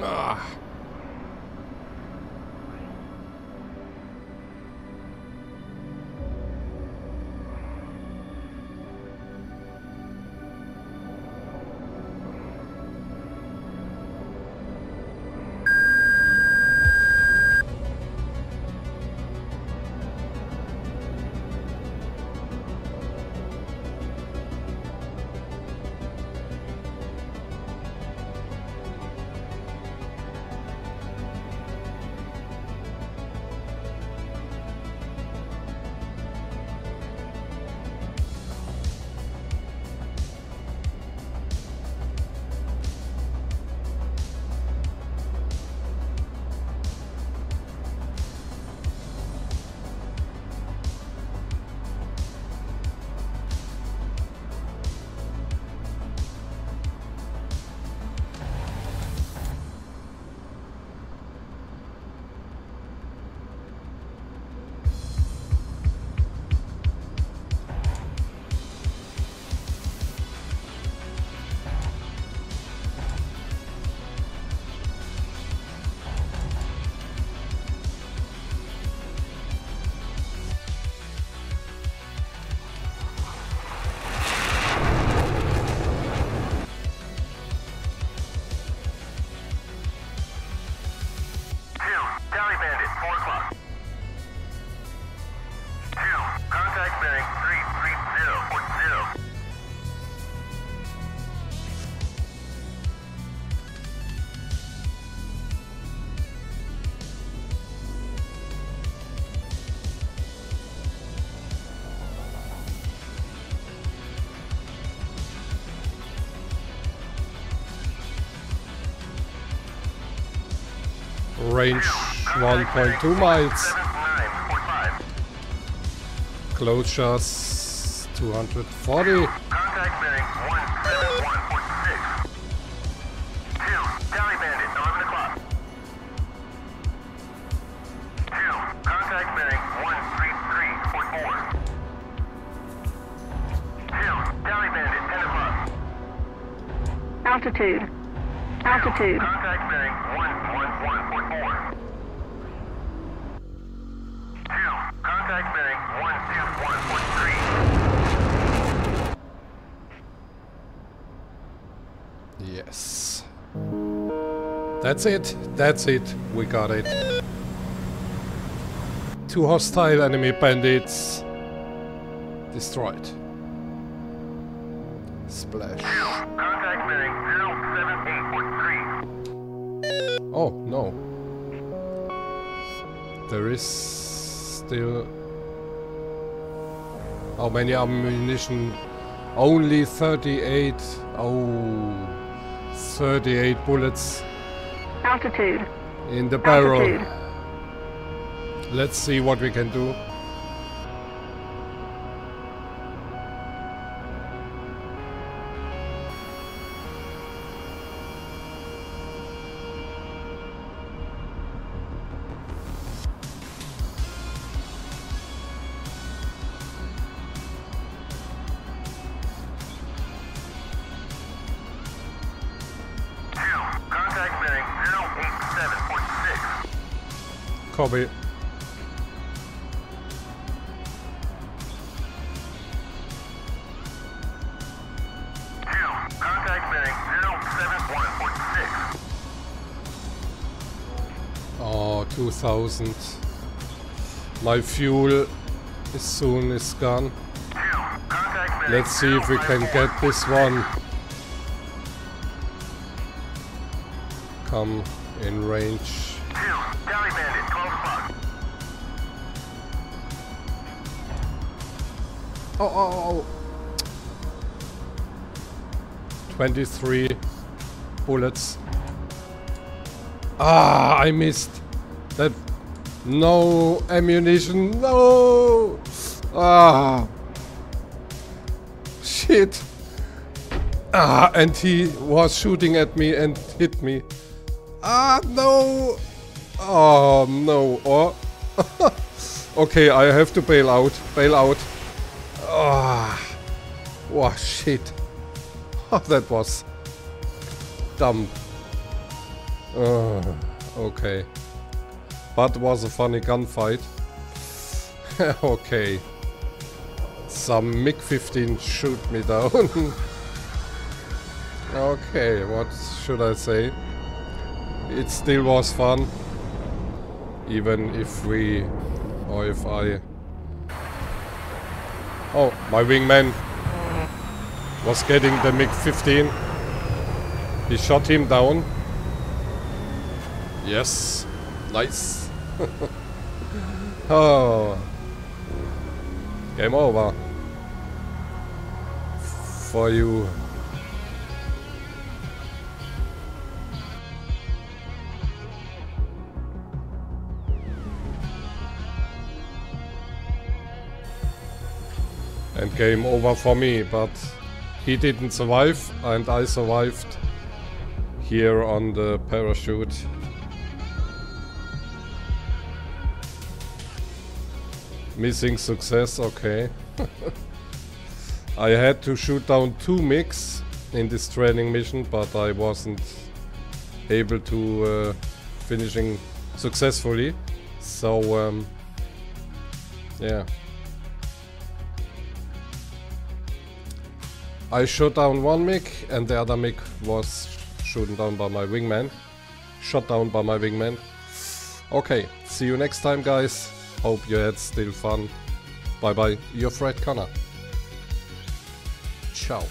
Ah. Range 1.2 miles. Closure 240. Contact bearing 171.6. 2, Tally Bandit, 11 o'clock. 2, contact bearing 133.4. 2, Tally Bandit, 10 o'clock. Altitude. Altitude. Contact bearing 111.4. Yes. That's it. That's it. We got it. 2 hostile enemy bandits destroyed. Splash. Contact bearing 078.3. Oh, no. There is still... How many ammunition? Only 38. Oh... 38 bullets altitude in the barrel. Altitude. Let's see what we can do. Copy. Contact bearing 071.6. Oh, 2000. My fuel is soon is gone. Let's see if we can get this one. Come in range. Oh, oh, oh. 23 bullets. Ah, I missed that. No ammunition. No. Ah. Shit. Ah, and he was shooting at me and hit me. Ah, no. Oh, no. Oh. Okay, I have to bail out. Bail out. Oh, oh shit. Oh, that was dumb. Okay. But was a funny gunfight. Okay. Some MiG-15 shoot me down. Okay, what should I say? It still was fun. Even if we... or if I... Oh, my wingman was getting the MiG-15. He shot him down. Yes. Nice. Oh. Game over. For you. And game over for me, but he didn't survive and I survived here on the parachute. Missing success, okay. I had to shoot down 2 MiGs in this training mission, but I wasn't able to finishing successfully, so yeah. I shot down one MiG and the other MiG was shot down by my wingman. Okay, see you next time, guys. Hope you had still fun. Bye bye, your FRED CONNOR. Ciao.